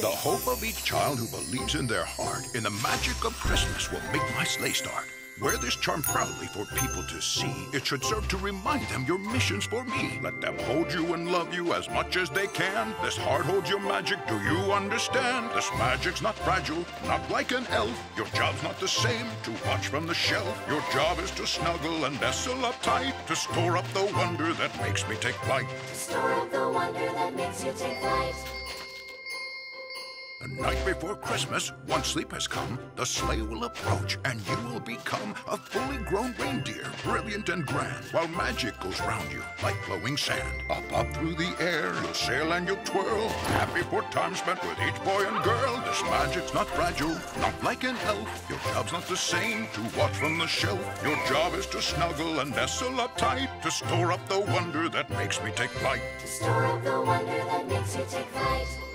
The hope of each child who believes in their heart in the magic of Christmas will make my sleigh start. Wear this charm proudly for people to see. It should serve to remind them your mission's for me. Let them hold you and love you as much as they can. This heart holds your magic, do you understand? This magic's not fragile, not like an elf. Your job's not the same, to watch from the shelf. Your job is to snuggle and nestle up tight, to store up the wonder that makes me take flight. To store up the wonder that makes you take flight. The night before Christmas, once sleep has come, the sleigh will approach and you will become a fully grown reindeer, brilliant and grand, while magic goes round you like flowing sand. Up through the air, you'll sail and you'll twirl, happy for time spent with each boy and girl. This magic's not fragile, not like an elf. Your job's not the same, to watch from the shelf. Your job is to snuggle and nestle up tight, to store up the wonder that makes me take flight. To store up the wonder that makes you take flight.